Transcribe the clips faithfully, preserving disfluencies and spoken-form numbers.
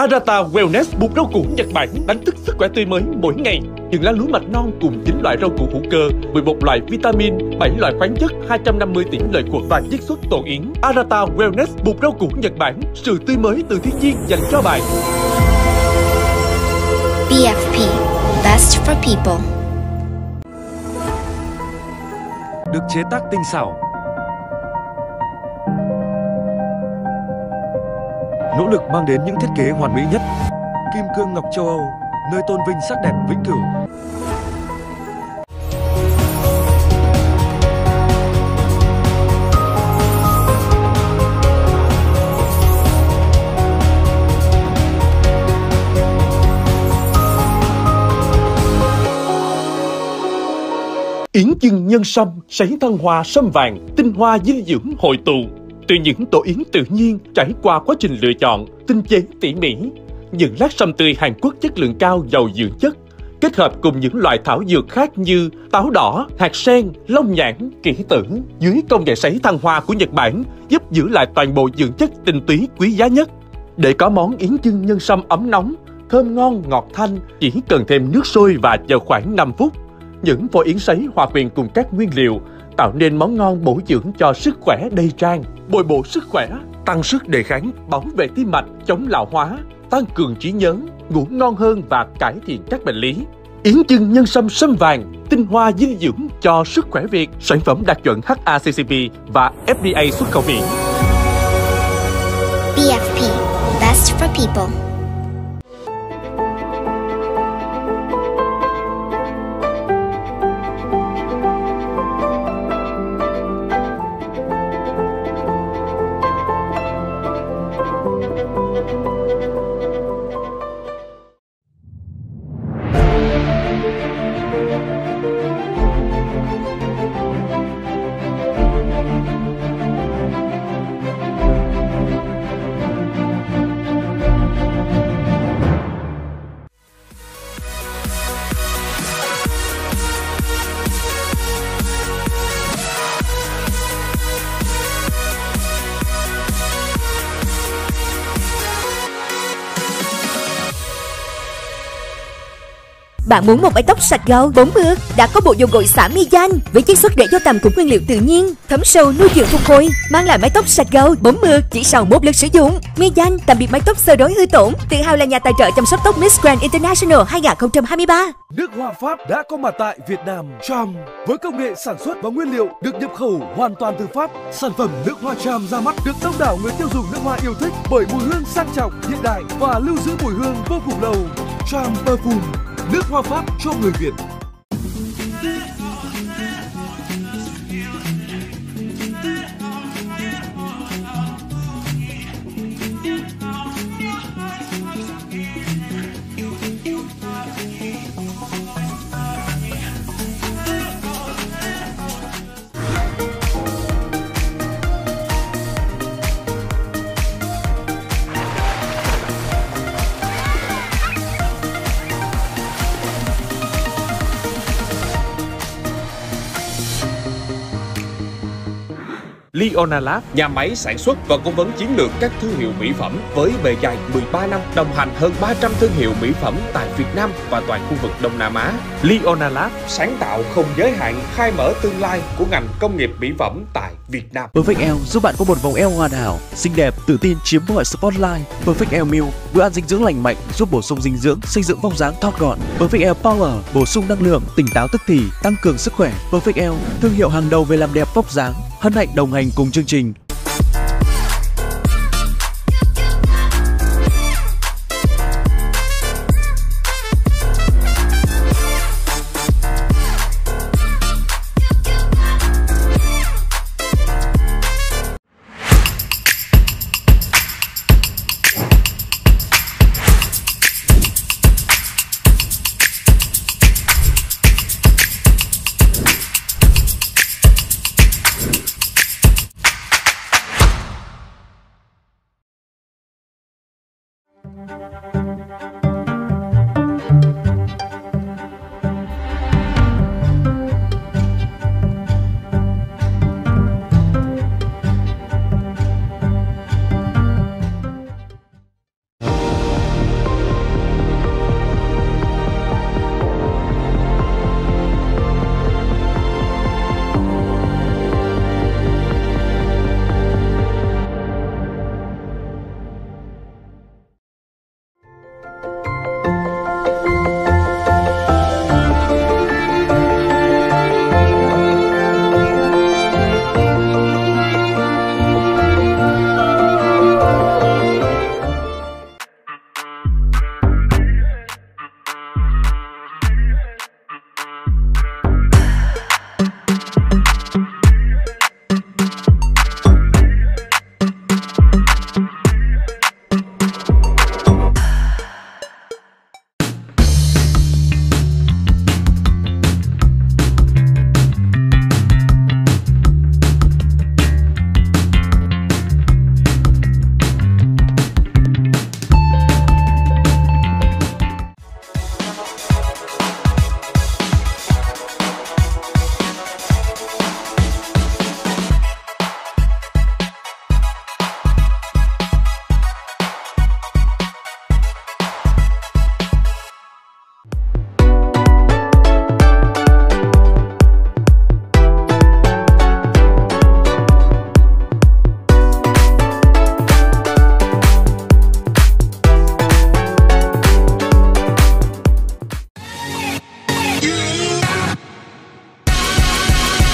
Arata Wellness bột rau củ Nhật Bản đánh thức sức khỏe tươi mới mỗi ngày. Những lá lúa mạch non cùng chín loại rau củ hữu cơ, mười một loại vitamin, bảy loại khoáng chất, hai trăm năm mươi tỷ lợi khuẩn và chiết xuất tổ yến. Arata Wellness bột rau củ Nhật Bản, sự tươi mới từ thiên nhiên dành cho bạn. bê ép pê, best for people. Được chế tác tinh xảo, nỗ lực mang đến những thiết kế hoàn mỹ nhất. Kim cương ngọc châu Âu, nơi tôn vinh sắc đẹp vĩnh cửu. Yến chưng nhân sâm, sấy thân hoa sâm vàng, tinh hoa dinh dưỡng hội tụ. Từ những tổ yến tự nhiên trải qua quá trình lựa chọn, tinh chế tỉ mỉ, những lát sâm tươi Hàn Quốc chất lượng cao giàu dưỡng chất, kết hợp cùng những loại thảo dược khác như táo đỏ, hạt sen, long nhãn, kỷ tử. Dưới công nghệ sấy thăng hoa của Nhật Bản giúp giữ lại toàn bộ dưỡng chất tinh túy quý giá nhất. Để có món yến chưng nhân sâm ấm nóng, thơm ngon ngọt thanh, chỉ cần thêm nước sôi và chờ khoảng năm phút. Những vỏ yến sấy hòa quyện cùng các nguyên liệu, tạo nên món ngon bổ dưỡng cho sức khỏe đầy trang, bồi bổ sức khỏe, tăng sức đề kháng, bảo vệ tim mạch, chống lão hóa, tăng cường trí nhớ, ngủ ngon hơn và cải thiện các bệnh lý. Yến chưng nhân sâm sâm vàng, tinh hoa dinh dưỡng cho sức khỏe Việt, sản phẩm đạt chuẩn H A C C P và F D A xuất khẩu Việt. bê ép pê, best for people. Bạn muốn một mái tóc sạch gầu, bốn mượt, đã có bộ dầu gội xả Miyan với chiết xuất rễ dâu tằm của nguyên liệu tự nhiên, thấm sâu nuôi dưỡng phục hồi, mang lại mái tóc sạch gầu, bốn mượt chỉ sau một lượt sử dụng. Miyan tạm biệt mái tóc xơ rối hư tổn, tự hào là nhà tài trợ chăm sóc tóc Miss Grand International hai không hai ba. Nước hoa Pháp đã có mặt tại Việt Nam. Charm với công nghệ sản xuất và nguyên liệu được nhập khẩu hoàn toàn từ Pháp, sản phẩm nước hoa Charm ra mắt được đông đảo người tiêu dùng nước hoa yêu thích bởi mùi hương sang trọng, hiện đại và lưu giữ mùi hương vô cùng lâu. Charm Perfume, nước hoa Pháp cho người Việt. Leonalá, nhà máy sản xuất và cung ứng chiến lược các thương hiệu mỹ phẩm với bề dày mười ba năm, đồng hành hơn ba trăm thương hiệu mỹ phẩm tại Việt Nam và toàn khu vực Đông Nam Á. Leonalá sáng tạo không giới hạn, khai mở tương lai của ngành công nghiệp mỹ phẩm tại Việt Nam. Perfect L giúp bạn có một vòng eo hoàn hảo, xinh đẹp, tự tin chiếm mọi spotlight. Perfect L Meal, bữa ăn dinh dưỡng lành mạnh giúp bổ sung dinh dưỡng, xây dựng vóc dáng thon gọn. Perfect L Power, bổ sung năng lượng, tỉnh táo tức thì, tăng cường sức khỏe. Perfect L, thương hiệu hàng đầu về làm đẹp vóc dáng. Hân hạnh đồng hành cùng chương trình.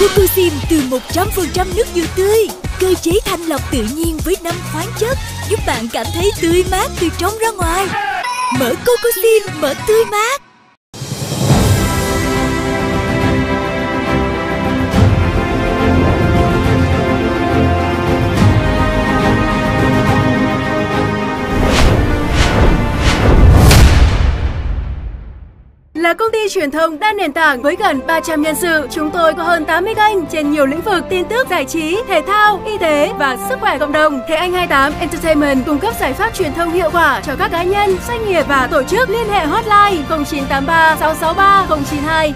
Coco-Sin từ một trăm phần trăm nước dừa tươi, cơ chế thanh lọc tự nhiên với năm khoáng chất giúp bạn cảm thấy tươi mát từ trong ra ngoài. Mở Coco-Sin, mở tươi mát. Là công ty truyền thông đa nền tảng với gần ba trăm nhân sự, chúng tôi có hơn tám mươi kênh trên nhiều lĩnh vực tin tức, giải trí, thể thao, y tế và sức khỏe cộng đồng. Thế Anh hai mươi tám Entertainment cung cấp giải pháp truyền thông hiệu quả cho các cá nhân, doanh nghiệp và tổ chức. Liên hệ hotline không chín tám ba sáu sáu ba không chín hai.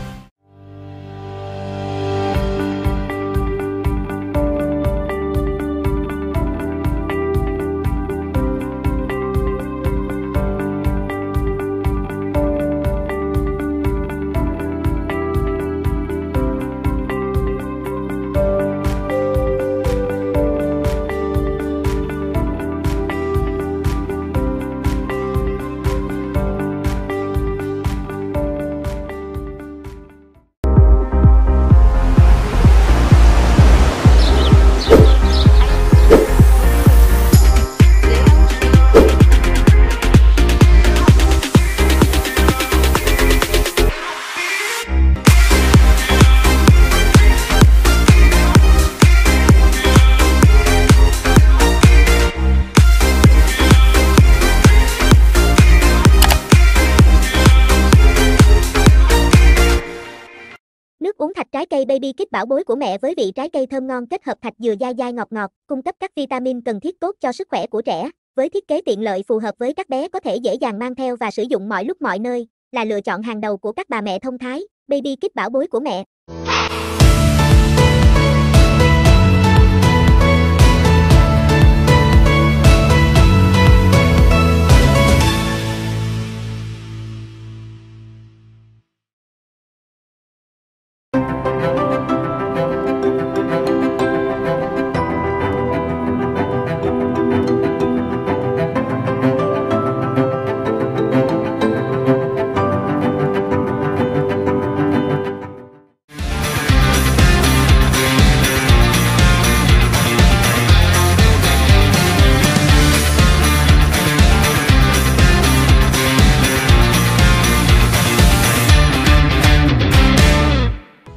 Cây Baby Kiss bảo bối của mẹ với vị trái cây thơm ngon kết hợp hạt dừa dai dai ngọt ngọt, cung cấp các vitamin cần thiết tốt cho sức khỏe của trẻ. Với thiết kế tiện lợi phù hợp với các bé có thể dễ dàng mang theo và sử dụng mọi lúc mọi nơi, là lựa chọn hàng đầu của các bà mẹ thông thái. Baby Kiss bảo bối của mẹ.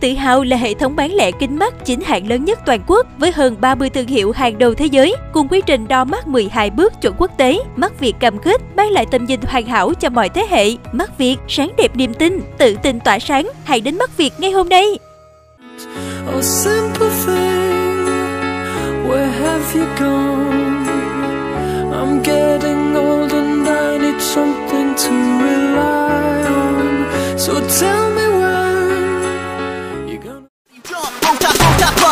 Tự hào là hệ thống bán lẻ kính mắt chính hãng lớn nhất toàn quốc với hơn ba mươi thương hiệu hàng đầu thế giới cùng quy trình đo mắt mười hai bước chuẩn quốc tế. Mắt Việt cam kết mang lại tầm nhìn hoàn hảo cho mọi thế hệ. Mắt Việt, sáng đẹp niềm tin, tự tin tỏa sáng. Hãy đến Mắt Việt ngay hôm nay.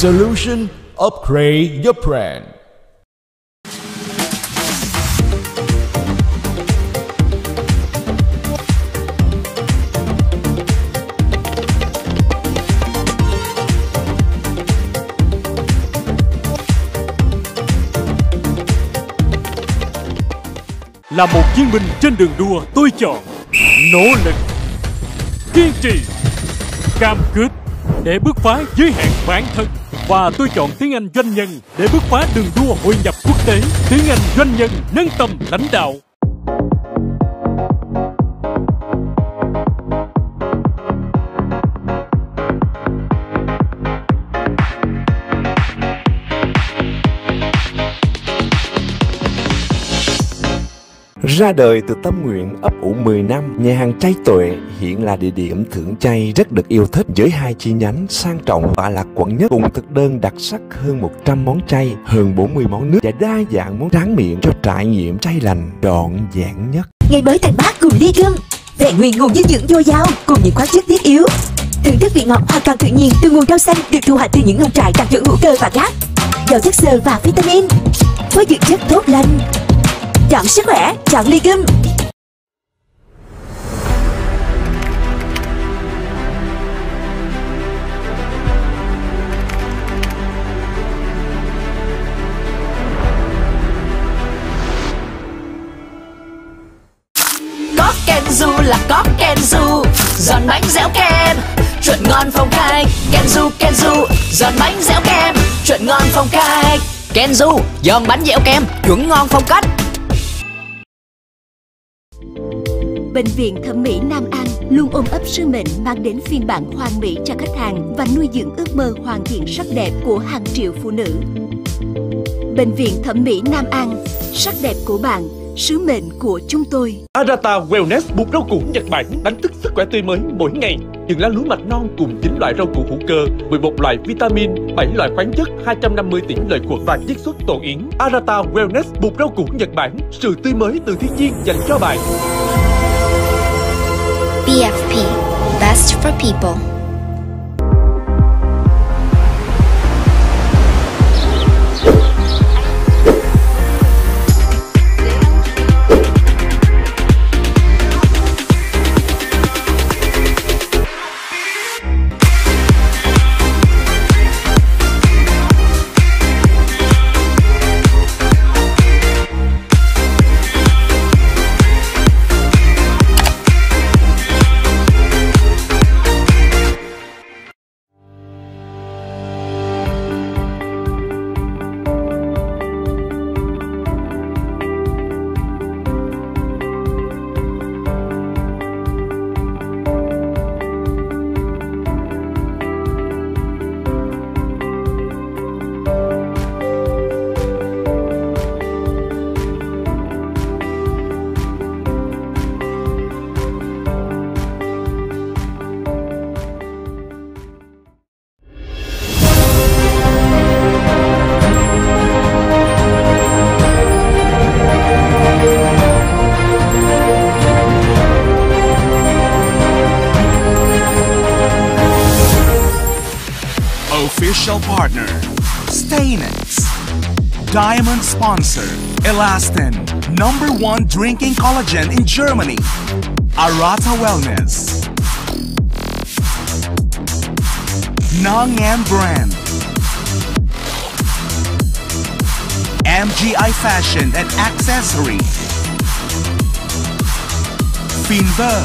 Solution, upgrade your brand. Là một chiến binh trên đường đua, tôi chọn nỗ lực, kiên trì, cam kết để bứt phá giới hạn bản thân. Và tôi chọn tiếng Anh doanh nhân để bứt phá đường đua hội nhập quốc tế. Tiếng Anh doanh nhân nâng tầm lãnh đạo. Ra đời từ tâm nguyện ấp ủ mười năm, nhà hàng Chay Tuệ hiện là địa điểm thưởng chay rất được yêu thích với hai chi nhánh sang trọng và lạc quẩn nhất, cùng thực đơn đặc sắc hơn một trăm món chay, hơn bốn mươi món nước và đa dạng món tráng miệng cho trải nghiệm chay lành trọn vẹn nhất. Ngày mới thành bát cùng ly gừng, vẹn nguyên nguồn dinh dưỡng dồi dào cùng những khoáng chất thiết yếu. Thưởng thức vị ngọt hoàn toàn tự nhiên từ nguồn rau xanh được thu hoạch từ những nông trại đạt chuẩn hữu cơ và cát, giàu chất xơ và vitamin, với dưỡng chất tốt lành. Chọn sức khỏe, chọn ly gum. Có Kenzu là có Kenzu, giòn bánh dẻo kem, chuột ngon phong cách. Kenzu, Kenzu, giòn bánh dẻo kem, chuột ngon phong cách. Kenzu, giòn bánh dẻo kem, chuẩn ngon phong cách. Bệnh viện Thẩm mỹ Nam An luôn ôm ấp sứ mệnh mang đến phiên bản hoàn mỹ cho khách hàng và nuôi dưỡng ước mơ hoàn thiện sắc đẹp của hàng triệu phụ nữ. Bệnh viện Thẩm mỹ Nam An, sắc đẹp của bạn, sứ mệnh của chúng tôi. Arata Wellness bột rau củ Nhật Bản đánh thức sức khỏe tươi mới mỗi ngày. Những lá lúa mạch non cùng chín loại rau củ hữu cơ, mười một loại vitamin, bảy loại khoáng chất, hai trăm năm mươi tỷ lợi khuẩn và chiết xuất tổ yến. Arata Wellness bột rau củ Nhật Bản, sự tươi mới từ thiên nhiên dành cho bạn. bê ép pê, best for people. Official partner Staynex, diamond sponsor Elastin, number one drinking collagen in Germany. Arata Wellness, Nang Yan brand, M G I fashion and accessory, Finberg.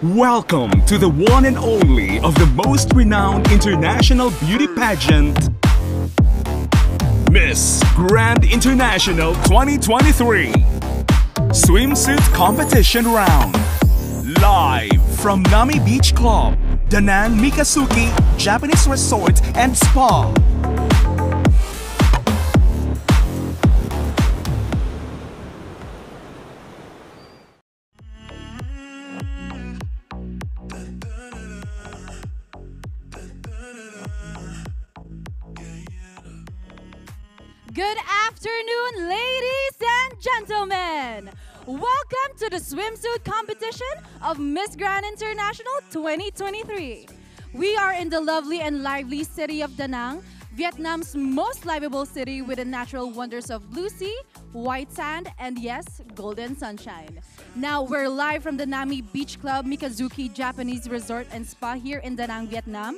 Welcome to the one and only of the most renowned international beauty pageant, Miss Grand International twenty twenty-three Swimsuit Competition Round. Live from Nami Beach Club, DaNang, Mikazuki, Japanese Resort and Spa. Good afternoon, ladies and gentlemen. Welcome to the swimsuit competition of Miss Grand International twenty twenty-three. We are in the lovely and lively city of Danang, Vietnam's most livable city with the natural wonders of blue sea, white sand, and yes, golden sunshine. Now we're live from the Nami Beach Club, Mikazuki Japanese Resort and Spa here in Danang, Vietnam.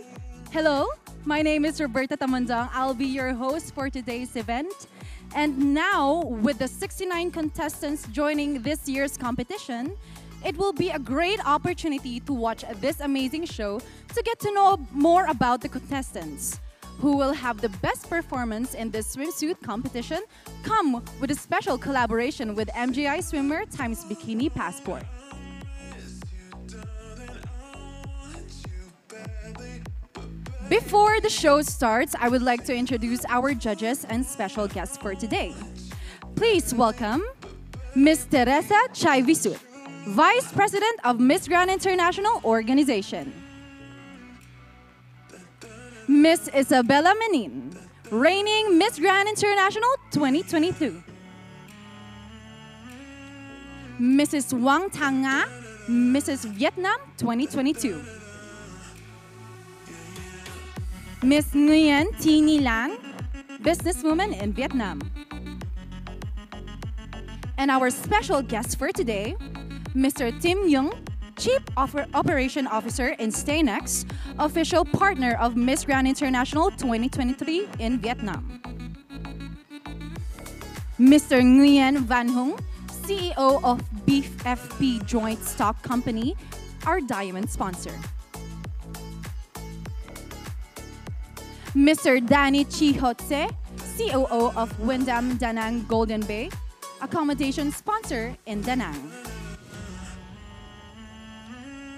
Hello, my name is Roberta Tamondong. I'll be your host for today's event. And now, with the sixty-nine contestants joining this year's competition, it will be a great opportunity to watch this amazing show to get to know more about the contestants who will have the best performance in this swimsuit competition, come with a special collaboration with M G I Swimwear times Bikini Passport. Before the show starts, I would like to introduce our judges and special guests for today. Please welcome Miss Teresa Chai-Visut, Vice President of Miss Grand International Organization. Miss Isabella Menin, reigning Miss Grand International twenty twenty-two. Missus Wang Tanga, Missus Vietnam twenty twenty-two. Miss Nguyen Thi Ni Lan, businesswoman in Vietnam. And our special guest for today, Mister Tim Young, Chief Operation Officer in Staynex, official partner of Miss Grand International twenty twenty-three in Vietnam. Mister Nguyen Van Hung, C E O of B F P Joint Stock Company, our diamond sponsor. Mister Danny Chihotse, C O O of Wyndham Danang Golden Bay, accommodation sponsor in Danang.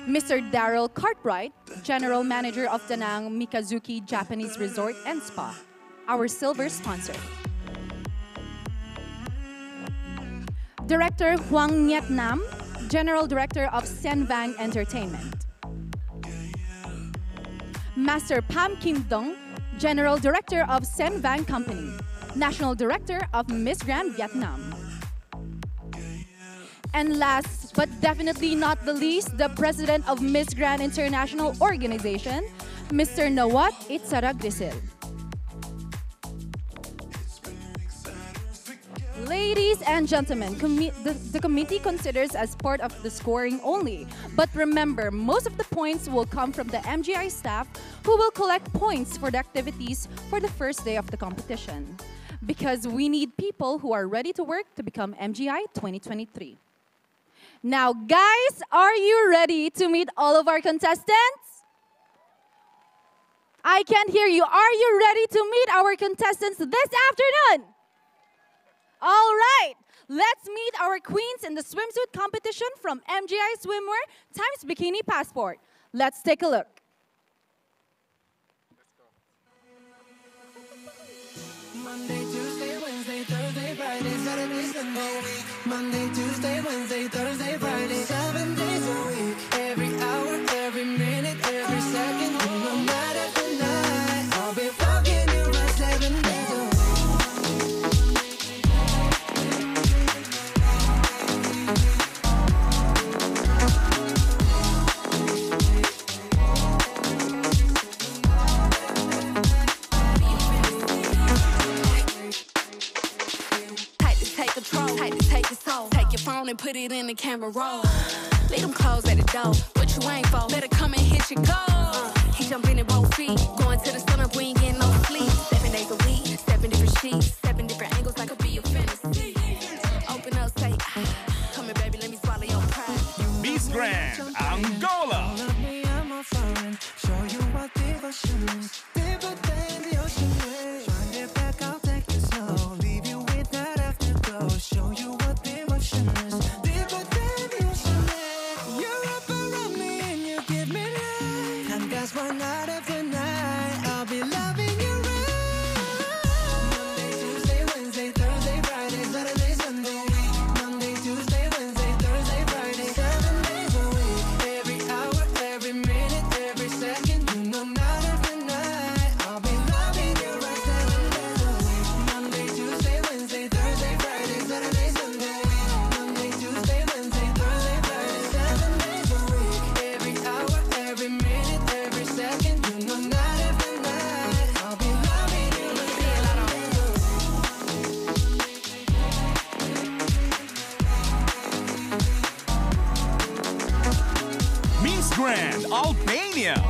Mister Daryl Cartwright, General Manager of Danang Mikazuki Japanese Resort and Spa, our silver sponsor. Director Huang Nhiet Nam, General Director of Sen Vang Entertainment. Master Pam Kim Dong, General Director of Sen Vang Company, National Director of Miss Grand Vietnam. And last, but definitely not the least, the President of Miss Grand International Organization, Mister Nawat Itsaragdisil. Ladies and gentlemen, the, the committee considers as part of the scoring only. But remember, most of the points will come from the M G I staff who will collect points for the activities for the first day of the competition. Because we need people who are ready to work to become M G I twenty twenty-three. Now guys, are you ready to meet all of our contestants? I can't hear you. Are you ready to meet our contestants this afternoon? All right, let's meet our queens in the swimsuit competition from M G I Swimwear times Bikini Passport. Let's take a look. Let's go. Monday, Tuesday, Wednesday, Thursday, Friday, Saturday, Sunday, week. Monday, Tuesday, Wednesday, Thursday, Friday, seven days a week. Every hour, every minute, every second, no matter the night, I'll be fucking you by seven days. Phone and put it in the camera roll. Leave them clothes at the door. What you ain't for? Better come and hit your goal. Uh, he jumping in both feet. Going to the sun up, we ain't getting no sleep. Seven days a week, seven different sheets, seven different angles. I could be your fantasy. Open up, say, ah. Come here, baby, let me swallow your pride. Miss Grand, I'm going. now.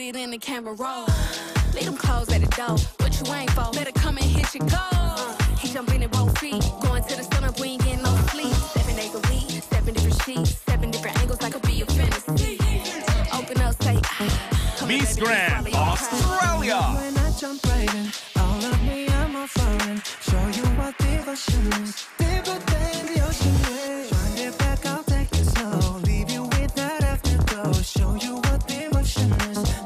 In the camera roll, leave them clothes at the door. What you ain't for? Better come and hit your goal. He jumping in both feet, going to the sun up. We ain't getting no sleep. Seven days a week, seven different sheets, seven different angles. Like a be a fantasy. Open up, say, ah. Miss Grand Australia. When I jump right in, all of me, I'm a foreign. Show you what devotion is. Deeper than the ocean waves. Find it back, I'll take it slow. Leave you with that afterglow. Show you what devotion is.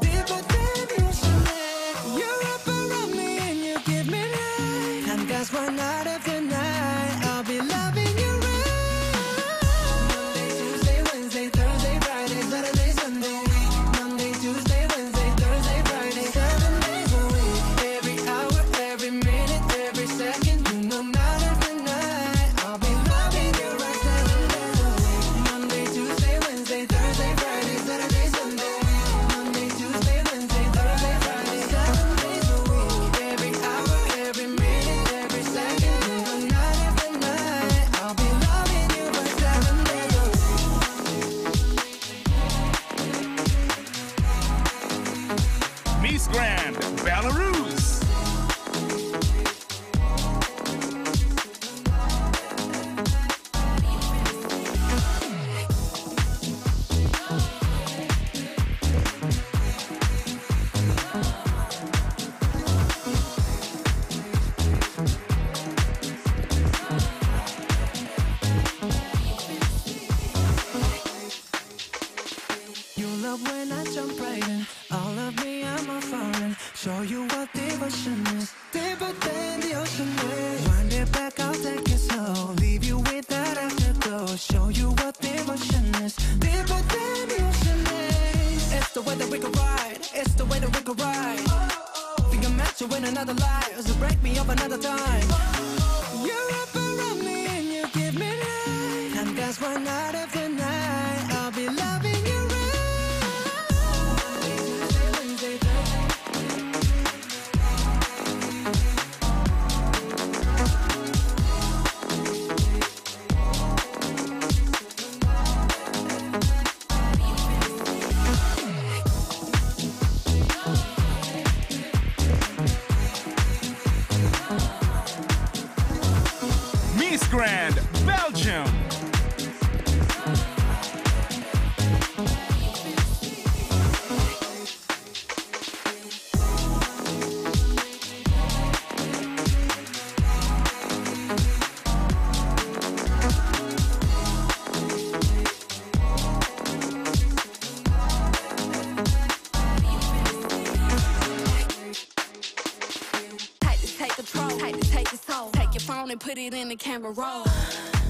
Put it in the camera roll.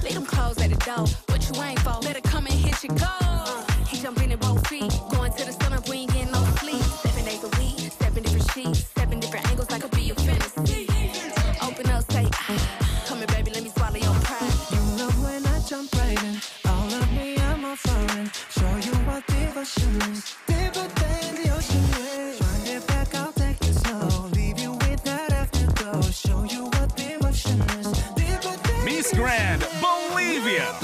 Leave them clothes at the door. What you ain't for? Better come and hit your goal. He jumping in both feet, going to the sun up. We ain't getting no sleep. Seven days a week, seven different sheets, seven different angles. Like a be a fantasy. Open up, say, ah. Come here, baby, let me swallow your pride. You love when I jump right in. All of me, I'm a foreign. Show you what devotion is. Deeper than the ocean waves. Find it Grand Bolivia.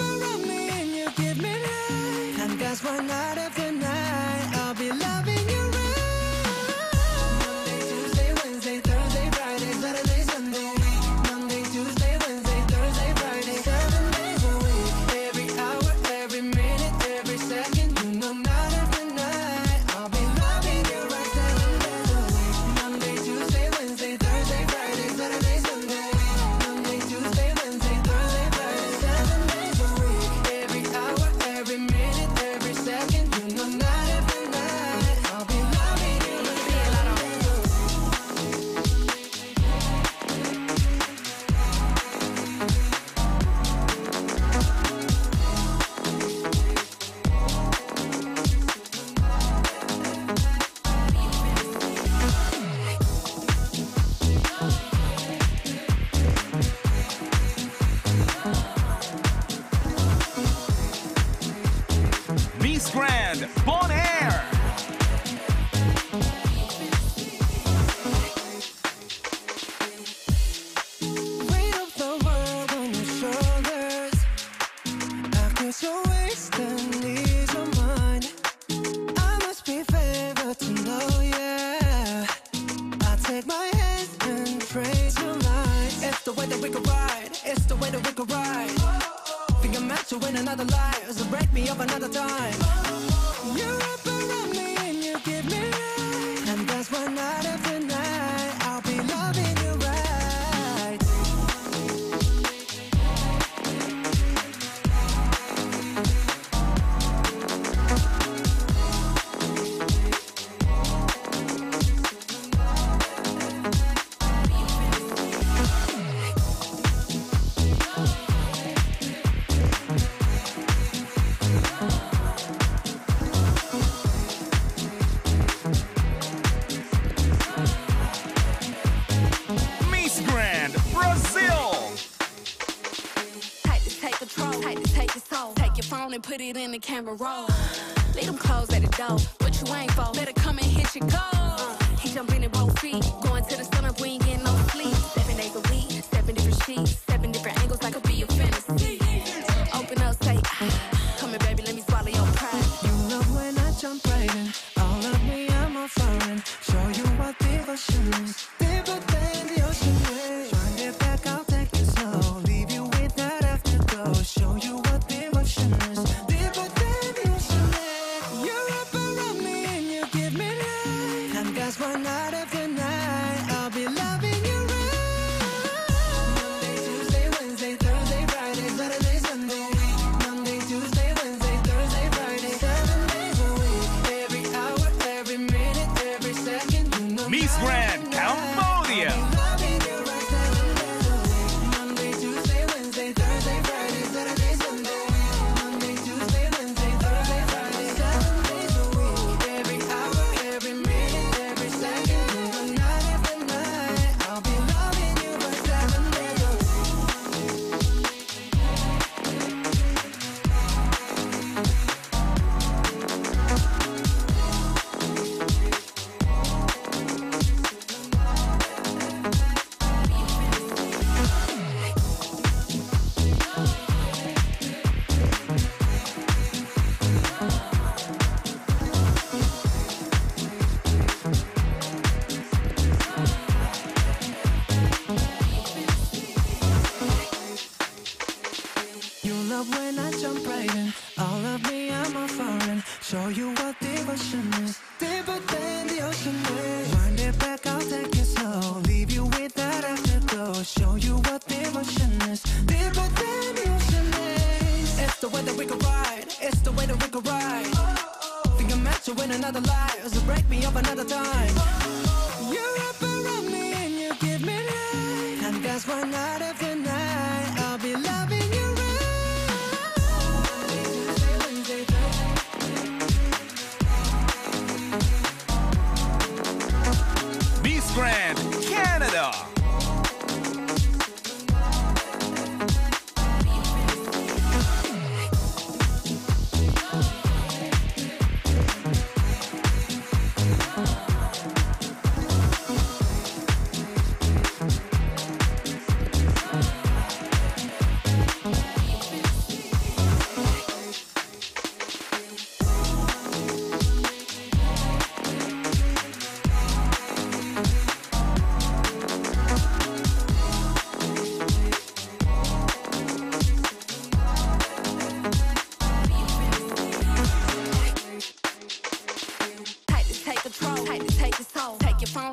Put it in the camera roll. Leave them clothes at the door. What you ain't for? Better come and hit your goal. He jumping in both feet. Going to the sun up, we ain't getting no sleep. Seven days a week, seven different sheets, seven different angles, like a be a fantasy. Open up, say, ah. Come here, baby, let me swallow your pride. You love when I jump right in. All of me, I'm a foreign. Show you what devotion is. Deeper than the ocean waves. Find it back, I'll take it slow. Leave you with that afterglow. Show you what devotion is. One night after night, I'll be loving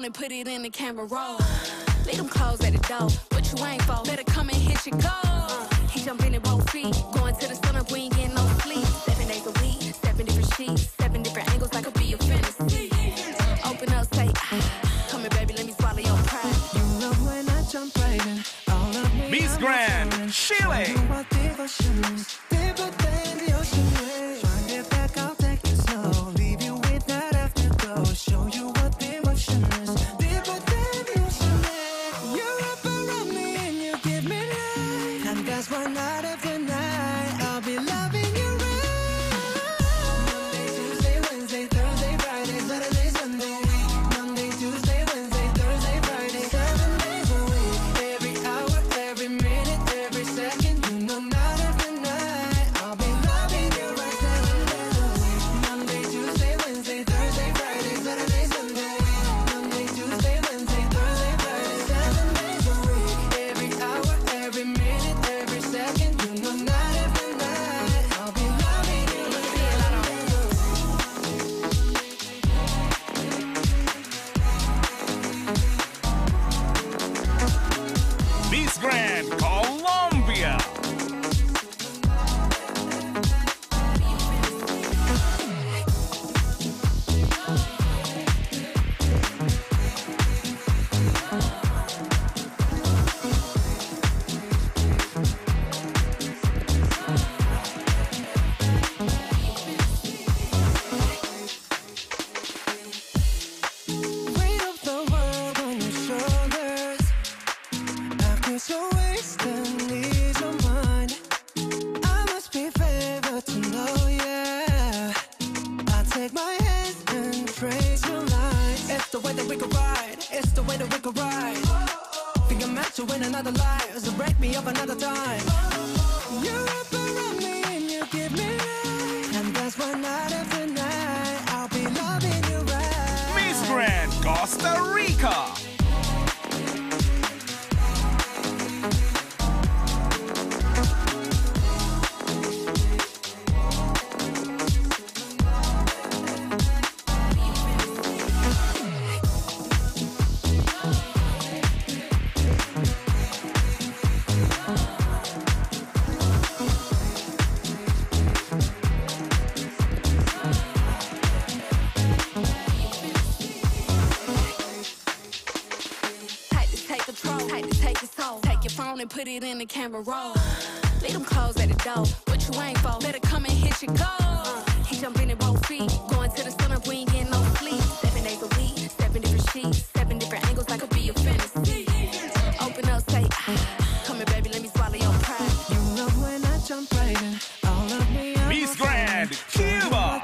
and put it in the camera roll. Leave them clothes at the door. What you ain't for? Better come and hit your goal. Uh, he jumping in both feet. Going to the sun up, we ain't getting no sleep. Seven days a week, seven different sheets, seven different angles like a be a fantasy. Open up, say, ah. Come here, baby, let me swallow your pride. You love when I jump right in. All of me Miss Grand, Chile. Put it in the camera roll. Leave them clothes at the door. What you ain't for? Better come and hit your goal. Uh, he jumping in both feet. Going to the sun up, we ain't getting no sleep. Seven days a week, seven different sheets, seven different angles like a be a fantasy. Open up, say, ah. Come here, baby, let me swallow your pride. You love when I jump right in. All of me. Miss Grand, Cuba.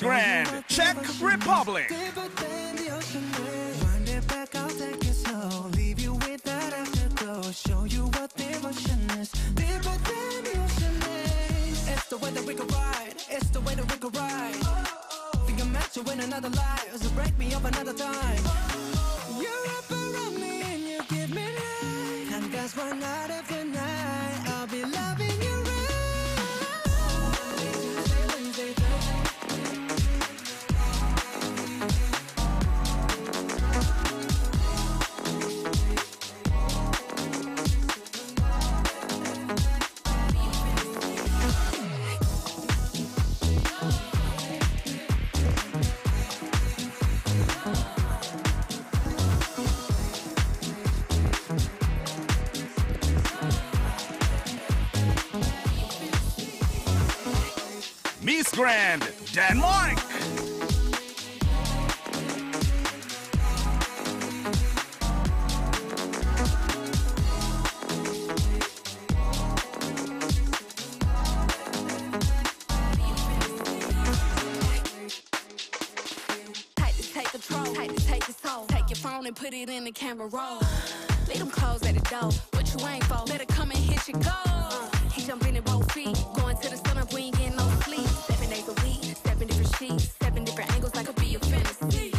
Grand Czech Republic. Miss Grand Denmark. Put it in the camera roll. Leave them clothes at the door. What you ain't for? Better come and hit your goal. Uh, he jumping in both feet. Going to the sun up, we ain't getting no sleep. Seven days a week, seven different sheets, seven different angles. I could be your fantasy.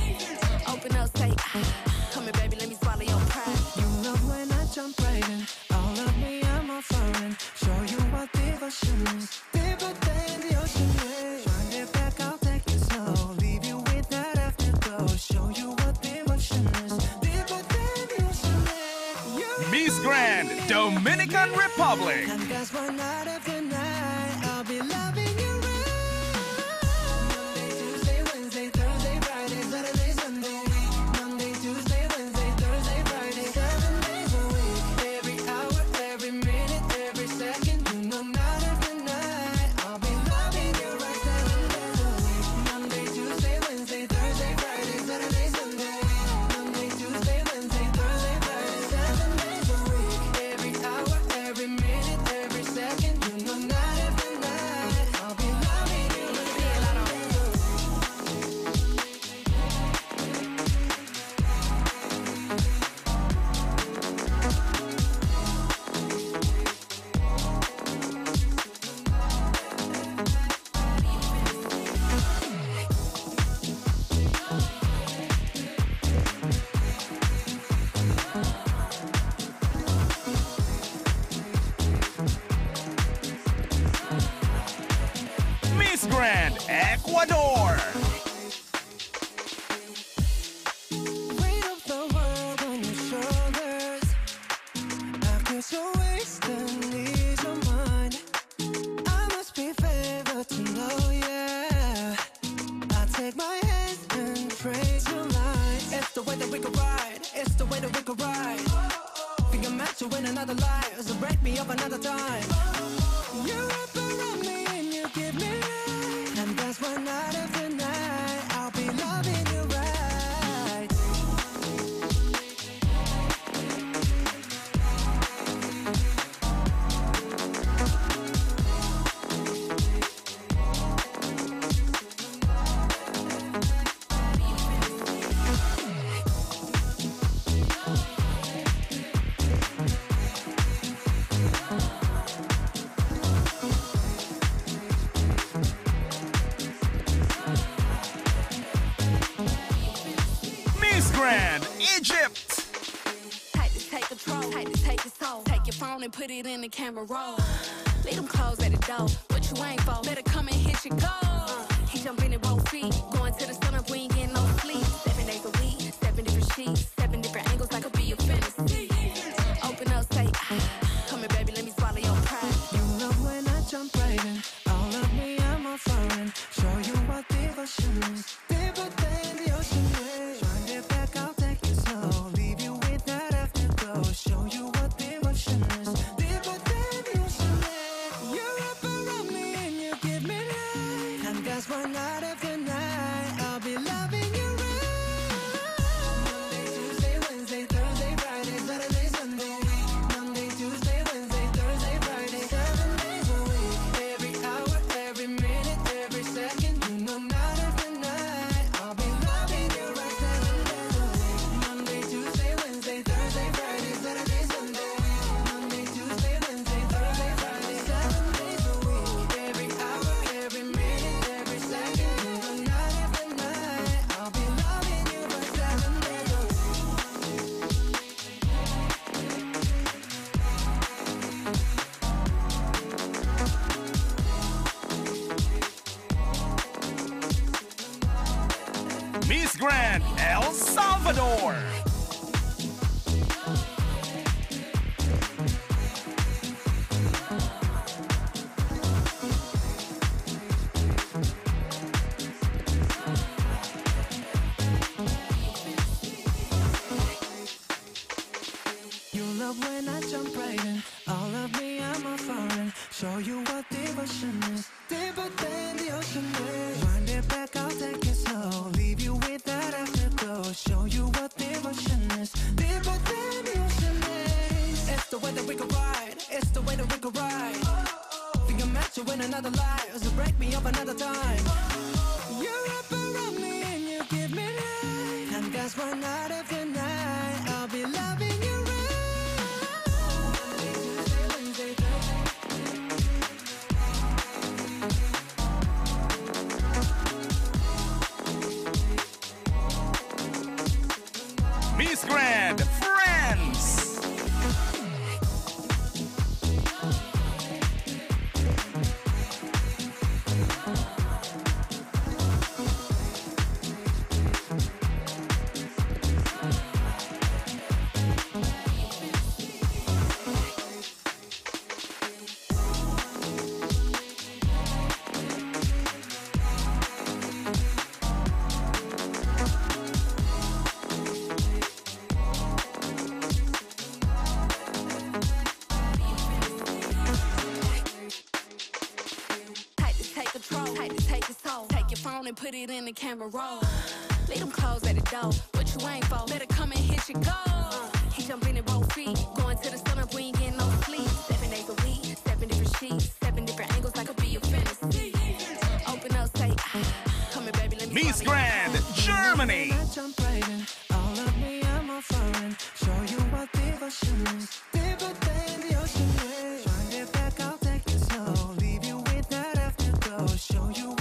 Open up, say, ah. Come here, baby, let me swallow your pride. You love when I jump right in. All of me, I'm a foreign. Show you what devotion is. Deeper than the ocean is. Find it back, I'll take it slow. Leave you with that afterglow. Show you what devotion is. Grand Dominican Republic. And guess what, night after night, I'll be loving you right. Monday, Tuesday, Wednesday, Thursday, Friday, Saturday, Sunday week. Monday, Tuesday, Wednesday, Thursday, Friday, seven days a week. Every hour, every minute, every second, you know, night after night, I'll be loving you right, seven days a week. Monday, Tuesday, Wednesday, Thursday, Friday, Saturday, Sunday week. Monday, Tuesday, Wednesday, Thursday, Friday, seven days. And put it in the camera roll. Leave them clothes at the door. What you ain't for? Better come and hit your goal. Uh, he jumping in both feet. Going to the sun up, we ain't getting no sleep. Seven days a week, seven different sheets, seven different angles. I could be your fantasy. Open up, say, ah. Come here, baby, let me swallow your pride. You love when I jump right in. All of me, I'm a foreign. Show you what devotion is. Deeper than the ocean is. Find it back, I'll take it slow. Leave you with that afterglow. Show you what devotion is. Show you what devotion is. Deeper than the to win another life, to break me up another time. You're up around me and you give me life, and that's why night after night I'll be loving you right. Miss Grand Friends. Put it in the camera roll. Leave them clothes at the door. What you ain't for? Better come and hit your goal. Uh, he jumping in both feet. Going to the sun up, we ain't getting no sleep. Seven days a week, seven different sheets, seven different angles. I could be your fantasy. Open up, say, ah. Come here, baby, let me. Miss Grand, Germany. All of me, I'm a foreign. Show you what devotion is. Deeper than the ocean is. Find it back, I'll take it slow. Leave you with that afterglow. Show you what devotion is.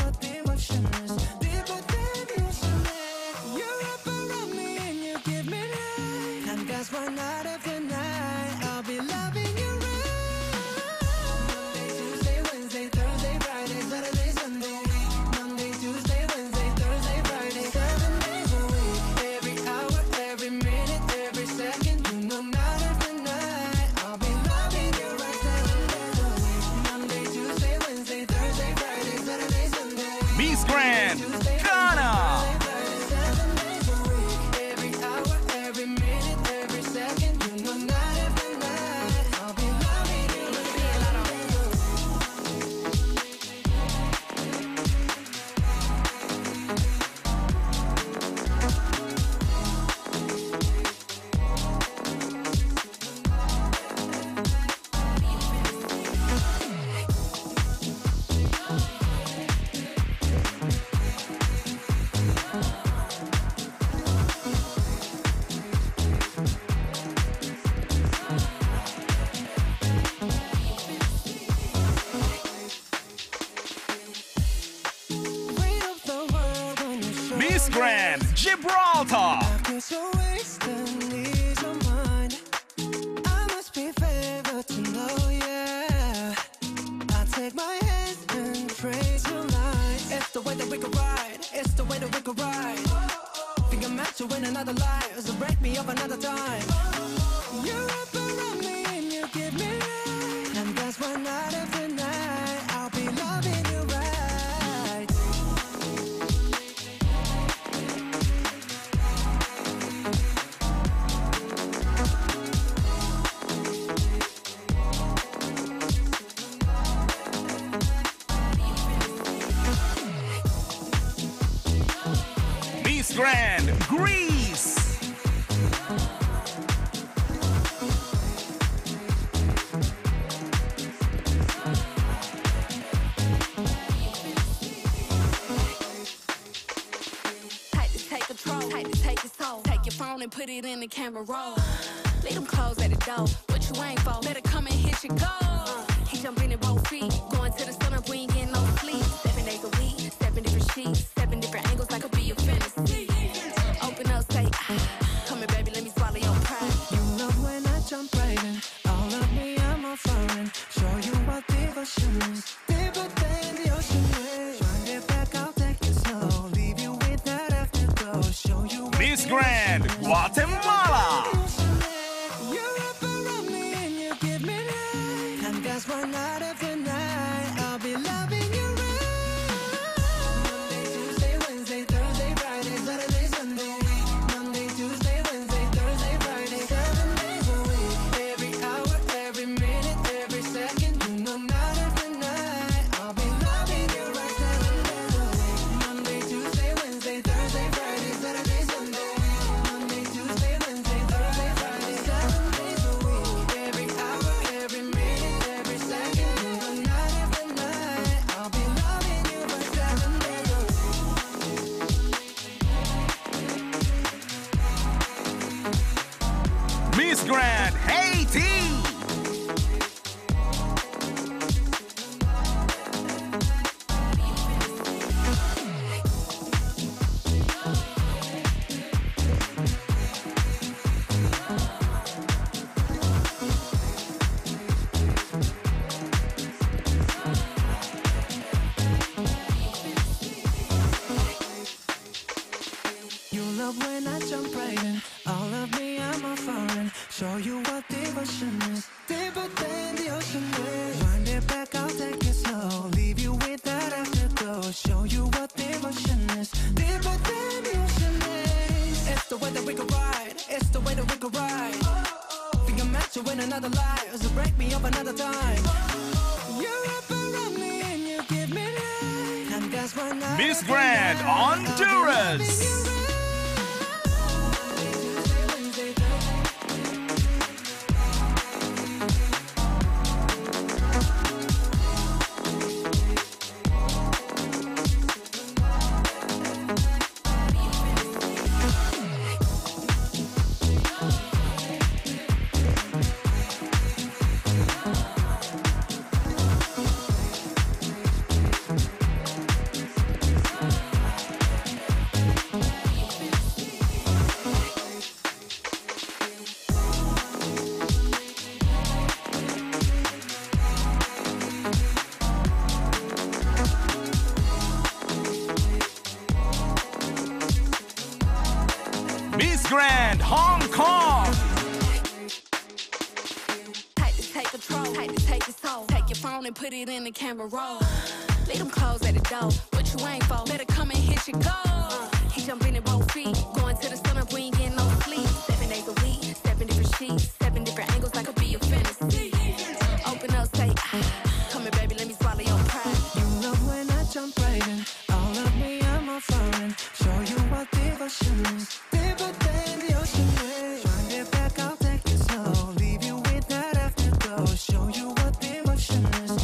In the camera roll, leave them clothes at the door. What you ain't for? Better come and hit your goal. Uh, he jumping in both feet, going to the sun up, we ain't getting no sleep. Seven days a week, seven different sheets, seven different angles. I could be your fantasy. Open up, say, ah. Come here, baby, let me swallow your pride. You love when I jump right in. All of me, I'm a foreign. Show you what devotion is. Deeper than the ocean is. Find it back, I'll take it slow. Leave you with that afterglow. Show you what Miss Grand. Guatemala. You're up around me and you give me life, and that's why night after night I'll be loving you right. Monday, Tuesday, Wednesday, Thursday, Friday, Saturday, Sunday. Monday, Tuesday, Wednesday, Thursday, Friday, seven days a week. Every hour, every minute, every second, you know night after night I'll be loving you right. Seven days a week. Monday, Tuesday, Wednesday, Thursday, Friday, Saturday, Sunday. They do, they Miss Grand Honduras. In the camera roll, leave them clothes at the door. What you ain't for? Better come and hit your goal. Uh, he jumping in both feet, going to the sun up, we ain't getting no sleep. Seven days a week, seven different sheets, seven different angles. I could be your fantasy. Open up, say, ah. Come here, baby, let me swallow your pride. You love when I jump right in, all of me, I'm a foreign. Show you what devotion is, deeper than the ocean is. Find it back, I'll take it slow, leave you with that afterglow. Show you what devotion is.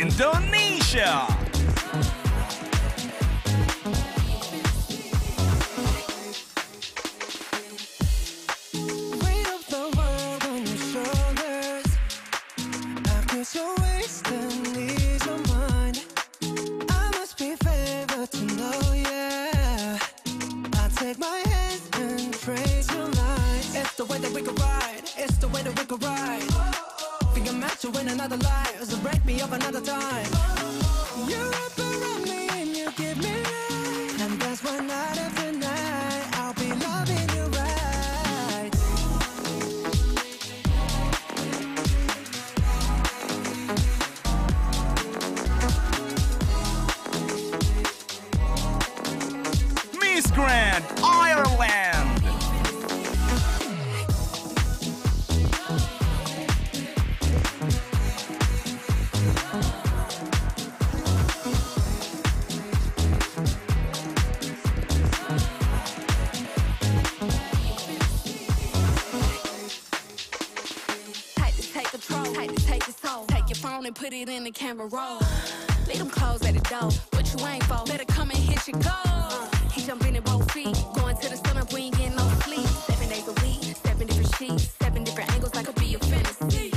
Indonesia. Put it in the camera roll. Leave them clothes at the door. What you ain't for? Better come and hit your goal. He jumping in both feet, going to the sun up, we ain't getting no sleep. Seven days a week, seven different sheets, seven different angles. I could be your fantasy.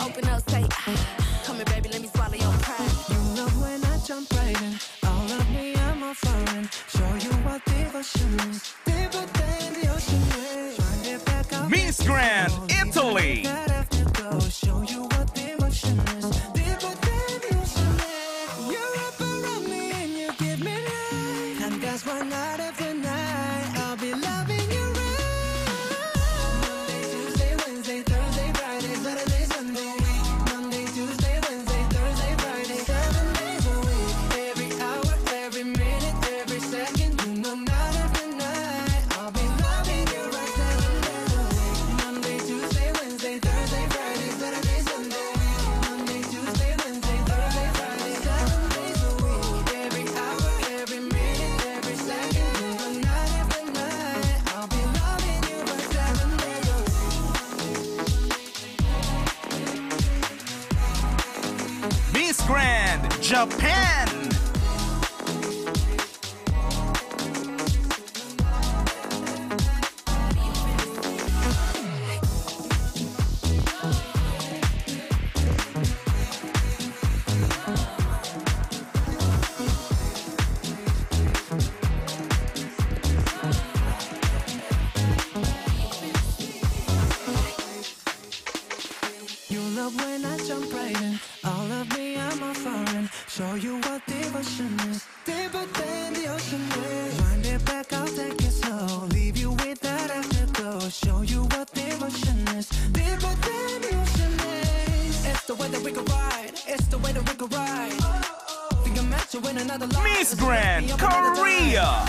Open up, say, ah. Come here, baby, let me swallow your pride. You love when I jump right in. All of me, I'm a foreign. Show you what devotion is, deeper than the ocean is. Find it back up. Miss Grand Italy. Show you what devotion is. You're up around me and you give me life. And that's why night after night I'll Japan. Miss Grand Korea.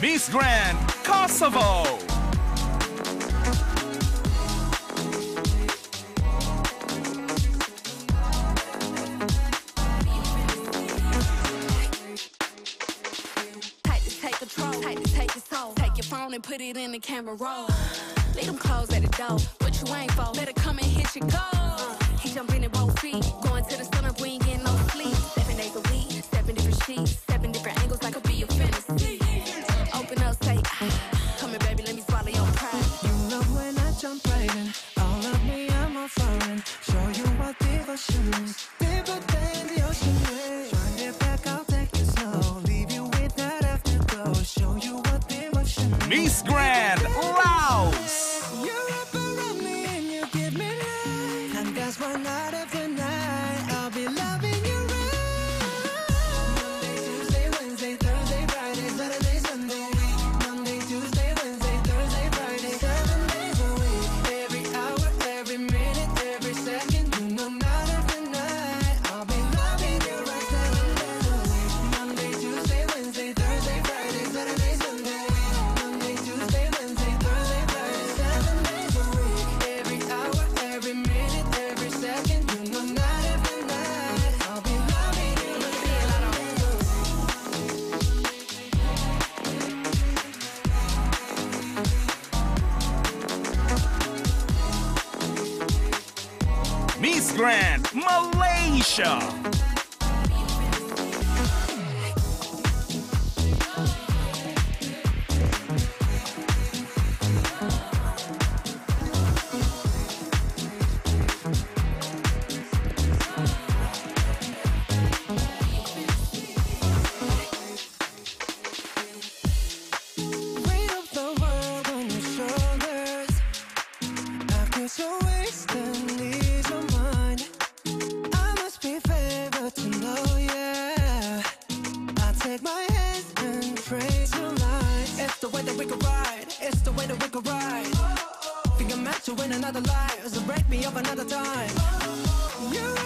Miss Grand Kosovo. Take to take control, take to take your soul. Take your phone and put it in the camera roll. Leave them clothes at the door. What you ain't for? Better come and hit your goal. Uh, he jumping in both feet. Going to the sun up, we ain't getting no sleep. Seven days a week, seven different sheets, seven different angles. I could be your fantasy. Miss Grand Laos. Miss Grand Malaysia.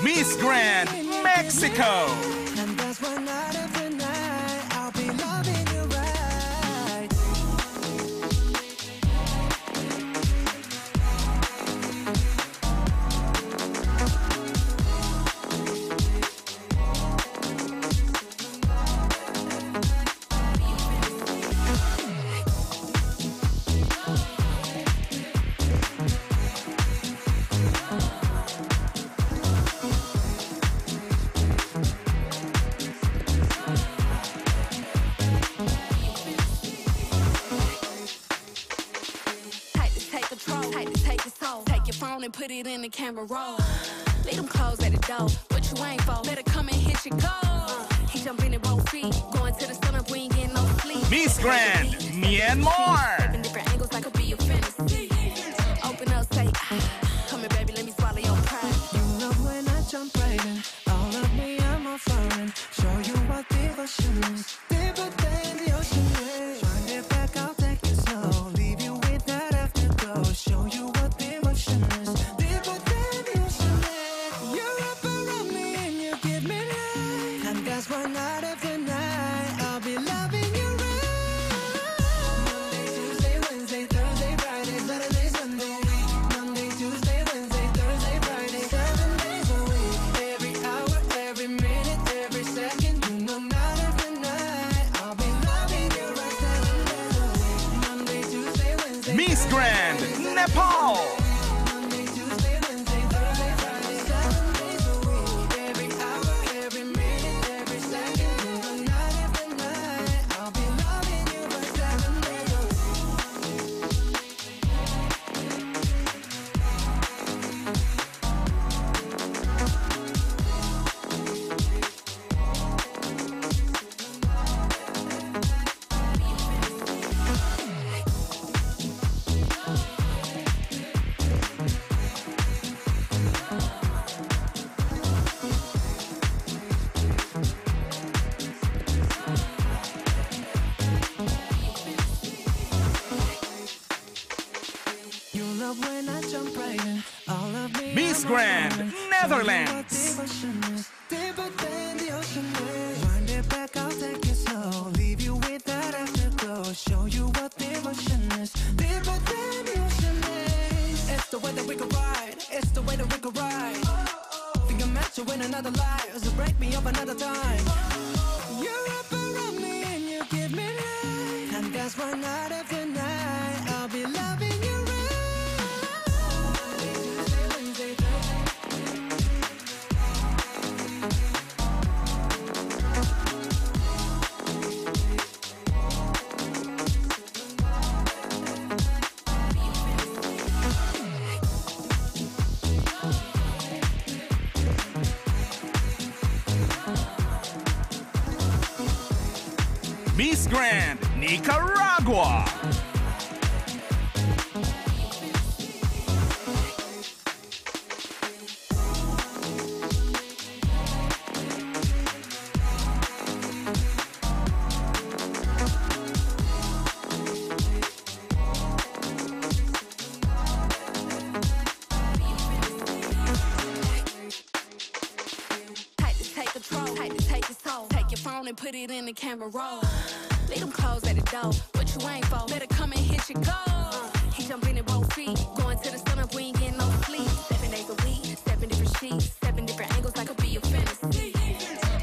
Miss Grand Mexico. And put it in the camera roll. Leave them clothes at the door. What you ain't for? Better come and hit your goal. Uh, he jumping in both feet. Going to the sun up, we ain't getting no sleep. Miss Grand Myanmar. Seven different angles, I could be your fantasy. Open up, say, come here, baby, let me swallow your pride. You love when I jump right in. All of me, I'm a foreign. Show you what they were. Miss Grand Netherlands. It's the way that we could ride. It's the way that we could ride. Think I'm meant to win another life, so break me up another time. You wrap around me and you give me life, and that's why night after night I'll be loving. Miss Grand Nicaragua. Put it in the camera roll. Leave them clothes at the door. What you ain't for? Better come and hit your goal. He jumping in both feet. Going to the sun up, we ain't getting no sleep. Seven days a week, seven different sheets, seven different angles. I could be a fantasy.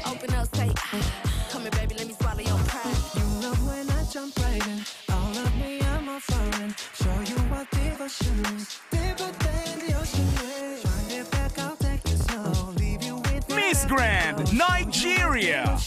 Open up, say, ah. Come here, baby, let me swallow your pride. You love when I jump right in. All of me, I'm a foreign. Show you what devotion is. Deeper than the ocean is. Find it back, I'll take you slow. Leave you with Miss Grand Nigeria.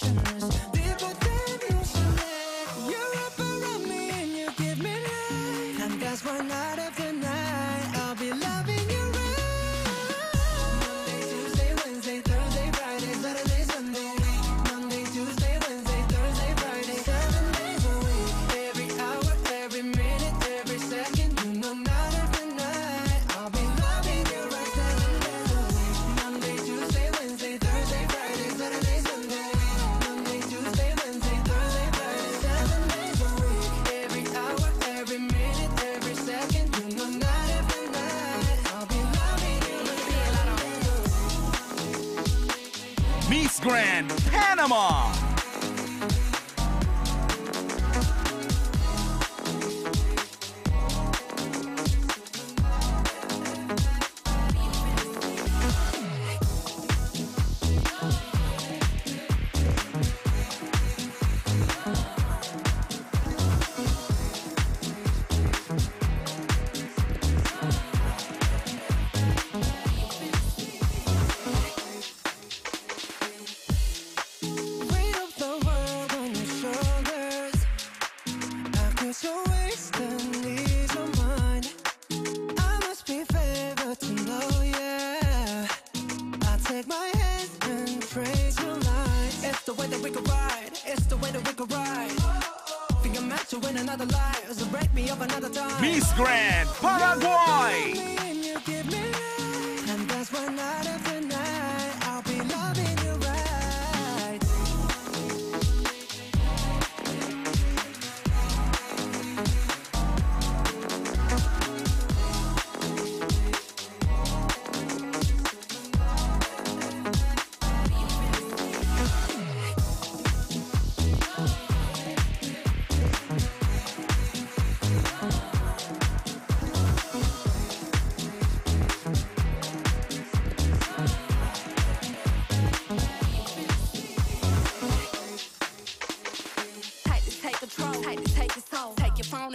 Grand Panama.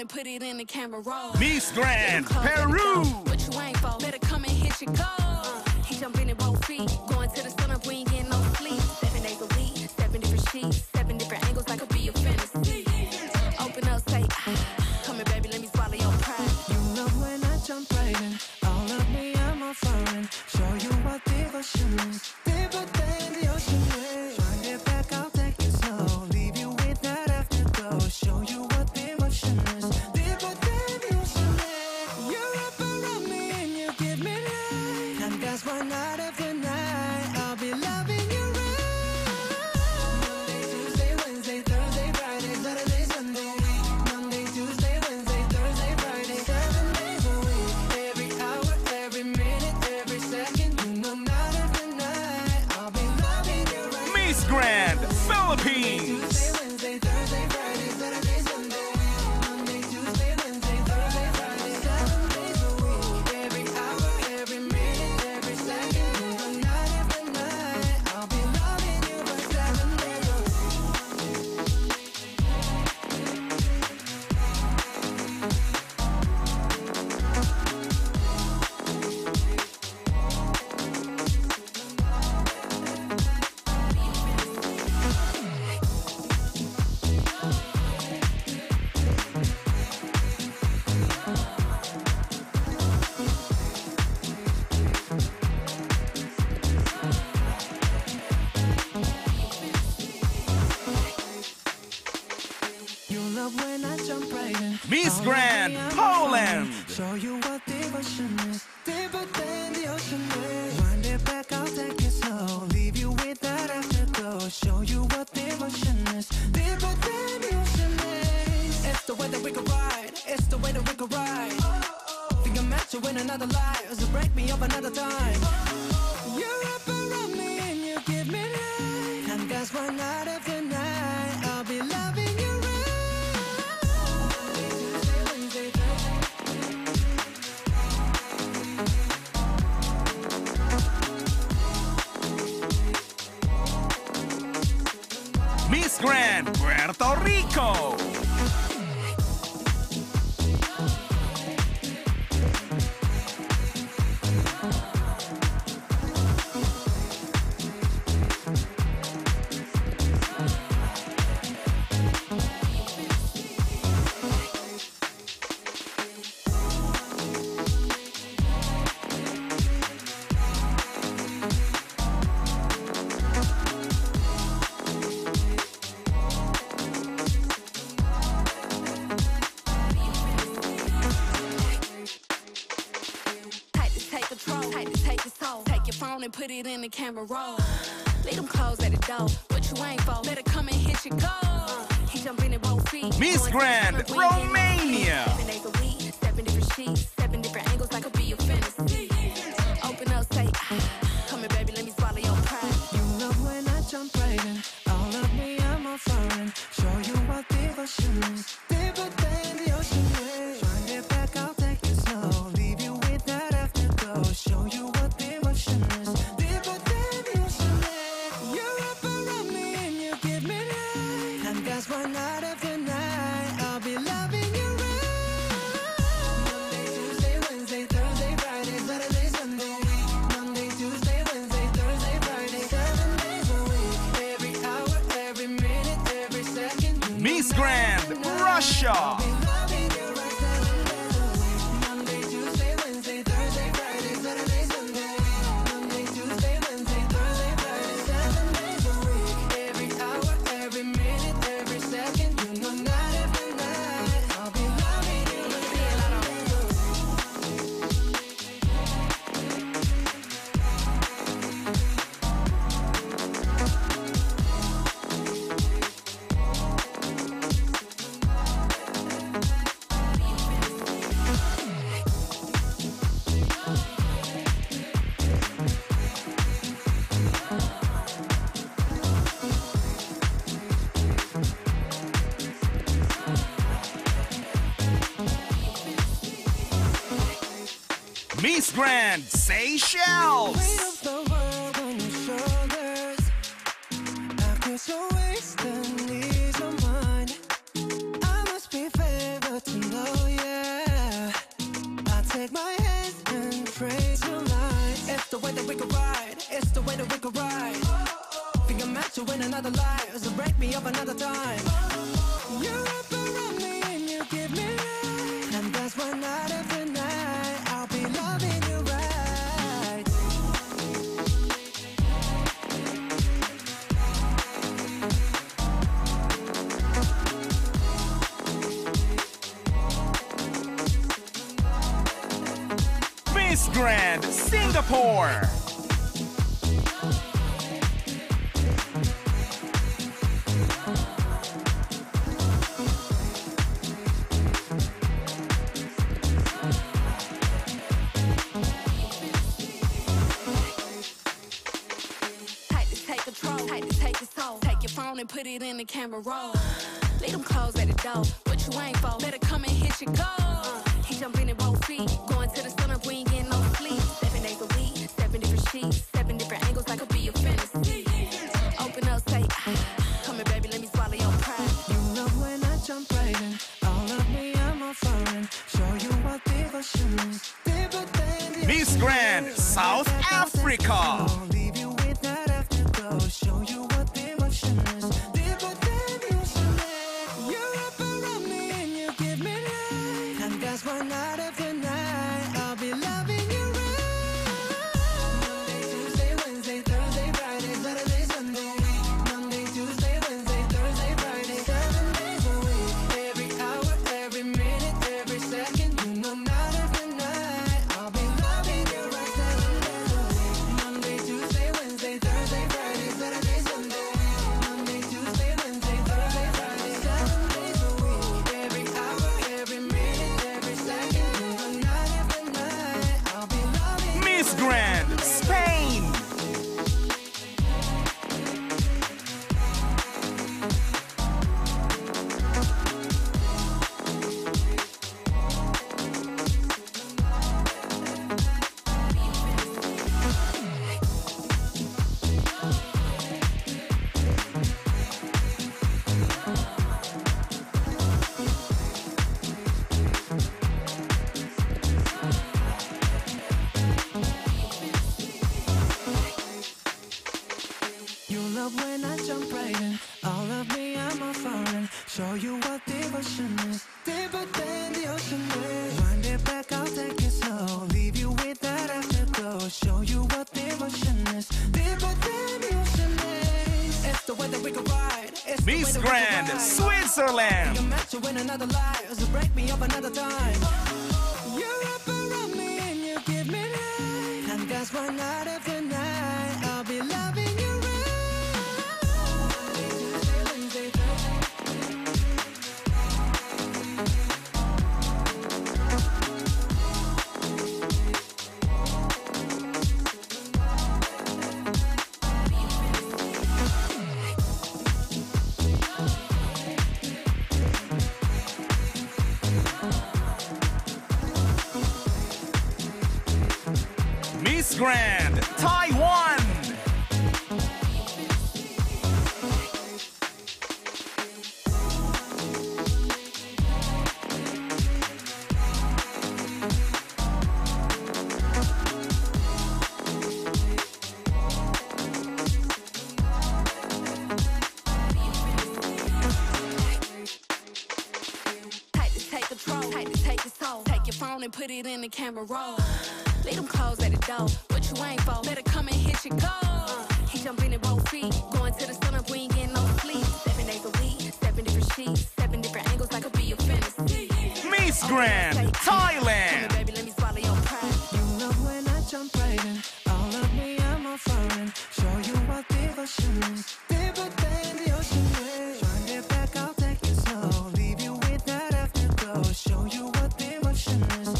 put it in the camera roll. Miss Grand Peru. What you ain't for? Better come and hit your goal. He jumping in both feet, going to the sun up, we ain't getting no sleep. Seven days a week, seven different sheets, seven different angles, like a be a fantasy. Open up, say, ah. Come here, baby, let me swallow your pride. You love when I jump right in. All of me, I'm a foreign. Show you what devotion is. Deeper than the ocean is. Find it back, I'll take it slow. Leave you with that afterglow. Show you what devotion is. Deeper than the ocean is. You're up around me and you give me life. And that's why night after night, I'll be loving you right. Monday, Tuesday, Wednesday, Thursday, Friday, Saturday, Sunday. Monday, Tuesday, Wednesday, Thursday, Friday, seven days a week. Every hour, every minute, every second, you know night after night, I'll be loving you right. Miss Grand Philippines. Miss Grand Poland. Show you what devotion is. Deeper than the ocean is. Wind it back, I'll take it slow. Leave you with that afterglow. Show you what devotion is. Deeper than the ocean is. It's the way that we could ride. It's the way that we could ride. Oh, oh. Think I'm meant to win another life. So break me up another time. Oh, oh. You're up around me and you give me life. And that's why night after night, I'll be loving. Grand Puerto Rico. Put it in the camera roll. Leave them clothes at the door. What you ain't for? Better come and hit your goal. He jumping in both feet. Miss Grand Romania. Seven days a week, seven different sheets, seven different angles, like a be a fantasy. Open up, say, ah. Come here, baby, let me swallow your pride. You love when I jump right in. All of me, I'm a foreign. Show you what devotion is. Deeper than the ocean is. Find it back, I'll take it slow. Leave you with that afterglow. Show you what devotion is. Russia. Miss Grand Seychelles. another life, so break me up another time. You're up around me and you give me life, and that's one night of the night I'll be loving you right. Miss Grand Singapore. Put it in the camera roll. Leave them clothes at the door. What you ain't for? Better come and hit your goal. He jumping in both feet. Going to the sun up, we ain't getting no sleep. Seven days a week, seven different sheets, seven different angles. I could be your fantasy. Open up, say, ah. Come here, baby, let me swallow your pride. You know when I jump right in, all of me, I'm on foreign. Show you what devotion is. Miss Grand South Africa. Leave you with that afterglow. Show you what devotion is. Put it in the camera roll. Leave them clothes at the door. What you ain't for? Better come and hit your goal. He jumping in both feet. Going to the sun up, we ain't getting no sleep. Seven days a week, seven different sheets, seven different angles. I could be your fantasy. Miss Grand, okay, Thailand. Come here, baby, let me swallow your pride. You love when I jump right in. All of me, I'm on foreign. Show you what devotion is. Deeper than the ocean is. Find it back, I'll take it slow. Leave you with that afterglow. Show you what devotion is.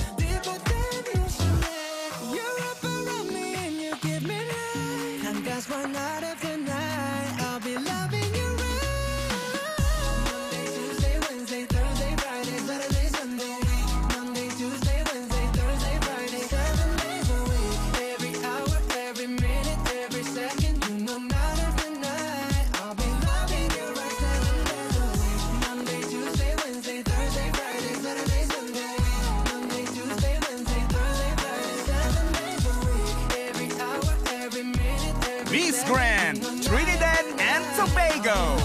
Tobago.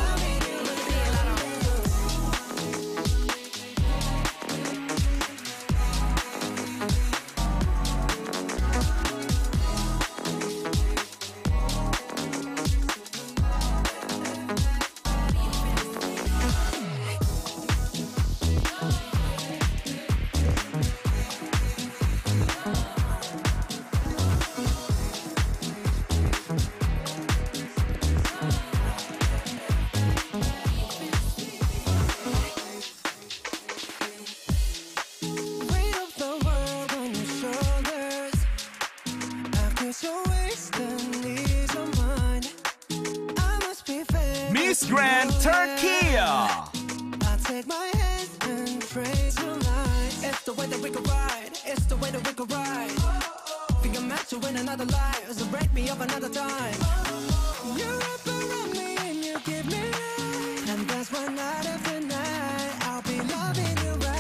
Miss Grand Turkey. I take my hand and praise your light. It's the way that we could ride. It's the way that we could ride. Think I'm meant to win another life, so break me up another time. You wrap around me and you give me life. And that's one night after night, I'll be loving you right.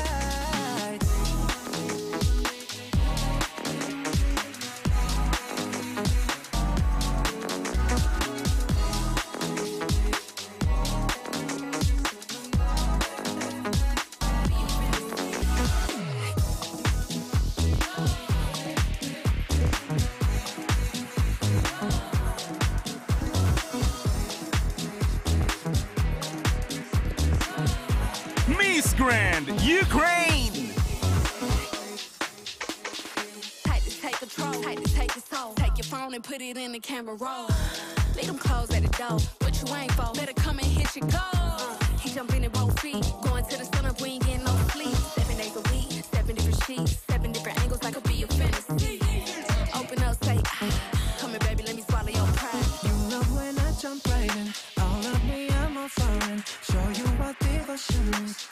Grand Ukraine. Take this, take control, take this, take this soul. Take your phone and put it in the camera roll. Leave them clothes at the door. What you ain't for? Better come and hit your goal. He jumping in both feet, going to the sun up, we ain't getting no sleep. Seven days a week, seven different sheets, seven different angles, like a be a fantasy. Open up, say, ah. Come here, baby, let me swallow your pride. You love when I jump right in. All of me, I'm on foreign. Show you what devotion is.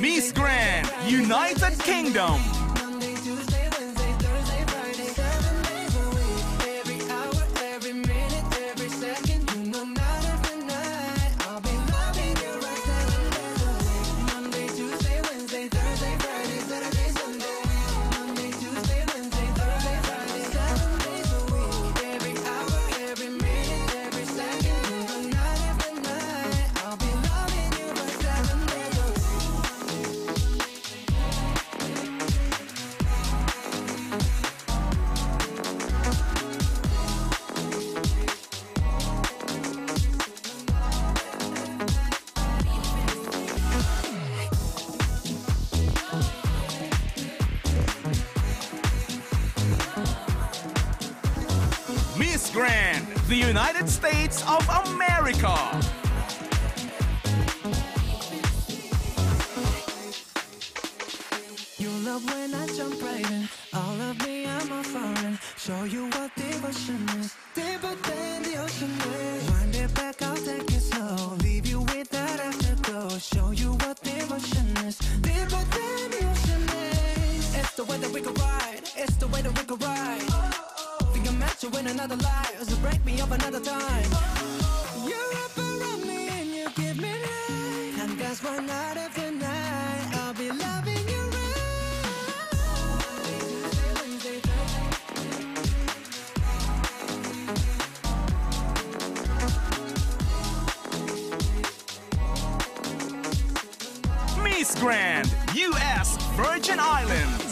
Miss Grand United Kingdom. Miss Grand, the United States of America. You love when I jump right in. All of me, I'm a foreign. Show you what devotion is. Deeper than the ocean is. Wind it back, I'll take it slow. Leave you with that afterglow. Show you what devotion is. Deeper than the ocean is. It's the way that we could ride. It's the way that we could ride. To win another life, so break me up another time. You wrap around me and you give me life. And that's why night after night, I'll be loving you right. Miss Grand, U S Virgin Islands.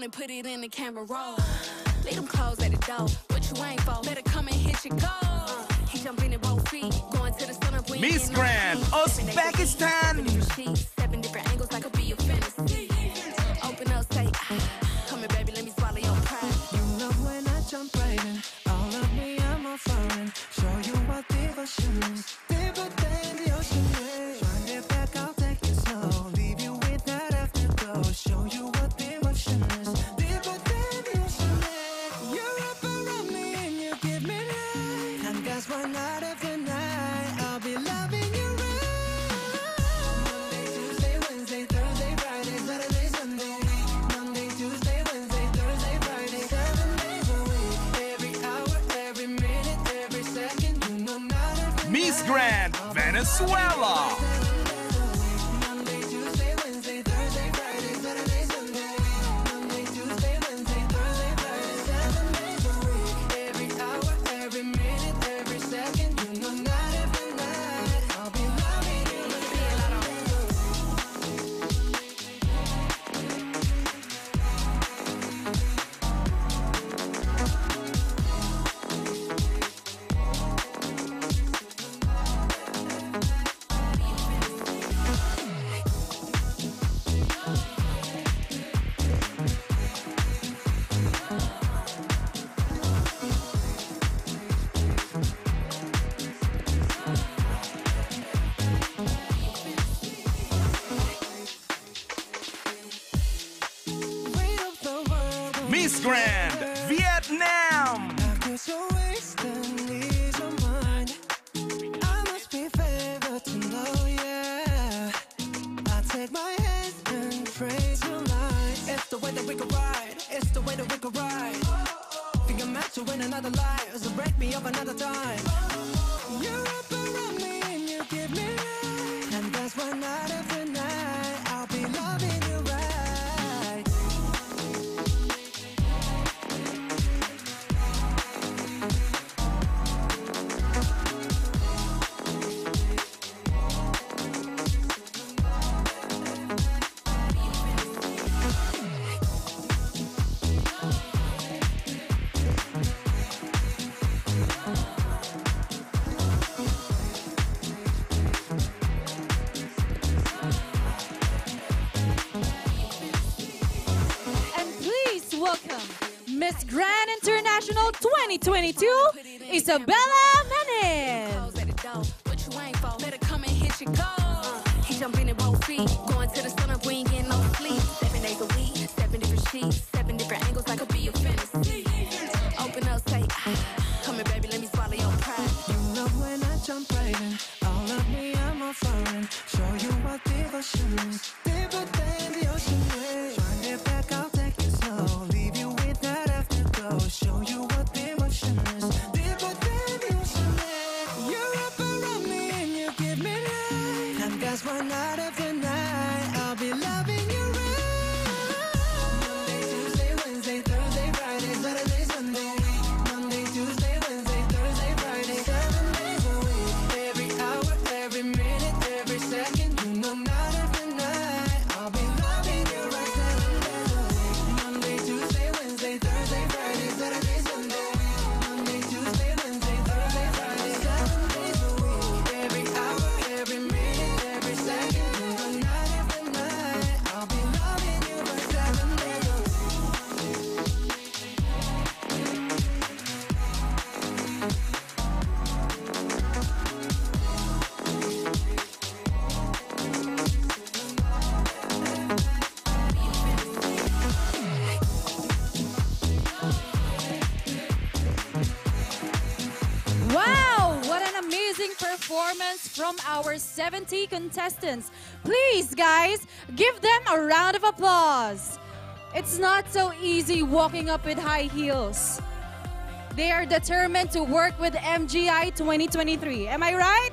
And put it in the camera roll. Leave them clothes at the door. What you ain't for? Better come and hit your goal. He jumping in both feet, going to the sun up. Miss Grand, Uzbekistan. Seven different angles, like a be a fantasy. Grand Venezuela. Miss Grand Vietnam. Miss Grand International twenty twenty-two, Isabella Menin. Performance from our seventy contestants. Please, guys, give them a round of applause. It's not so easy walking up with high heels. They are determined to work with M G I twenty twenty-three. Am I right?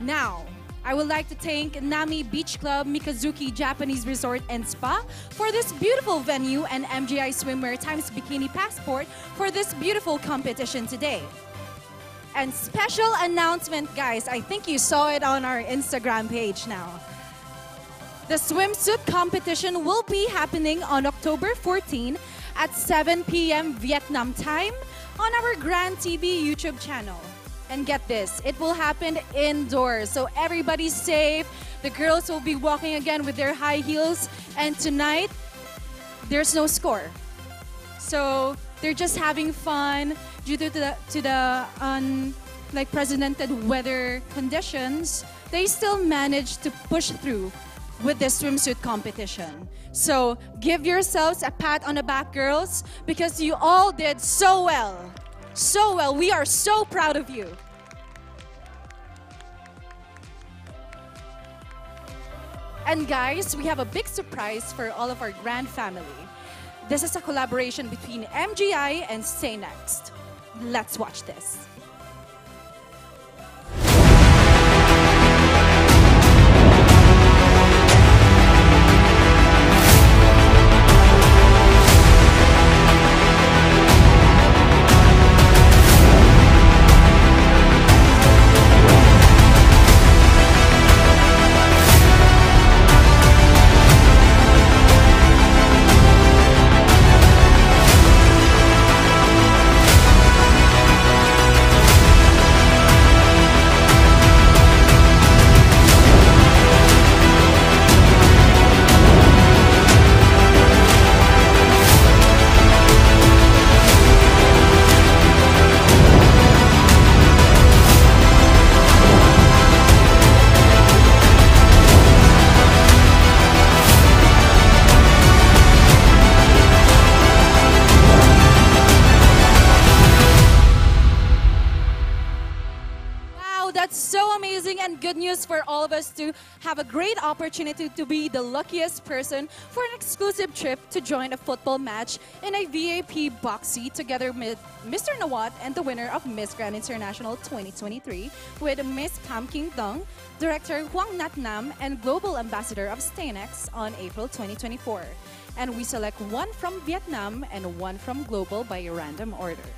Now, I would like to thank Nami Beach Club, Mikazuki Japanese Resort and Spa for this beautiful venue and M G I Swimwear times Bikini Passport for this beautiful competition today. And special announcement, guys, I think you saw it on our Instagram page now. The swimsuit competition will be happening on October fourteenth at seven p m Vietnam time on our Grand T V YouTube channel. And get this, it will happen indoors, so everybody's safe. The girls will be walking again with their high heels, and tonight, there's no score. So they're just having fun. Due to the, to the um, like unprecedented weather conditions, they still managed to push through with this swimsuit competition. So give yourselves a pat on the back, girls, because you all did so well. So well, we are so proud of you. And guys, we have a big surprise for all of our grand family. This is a collaboration between M G I and Staynex. Let's watch this. good news for all of us to have a great opportunity to be the luckiest person for an exclusive trip to join a football match in a V I P box seat together with Mister Nawat and the winner of Miss Grand International twenty twenty-three with Miss Pam King Dong, Director Huang Nat Nam, and Global Ambassador of Staynex on April twenty twenty-four. And we select one from Vietnam and one from Global by a random order.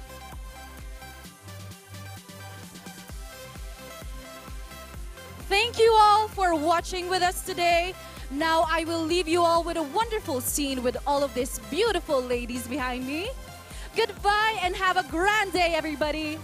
Thank you all for watching with us today. Now I will leave you all with a wonderful scene with all of these beautiful ladies behind me. Goodbye and have a grand day, everybody.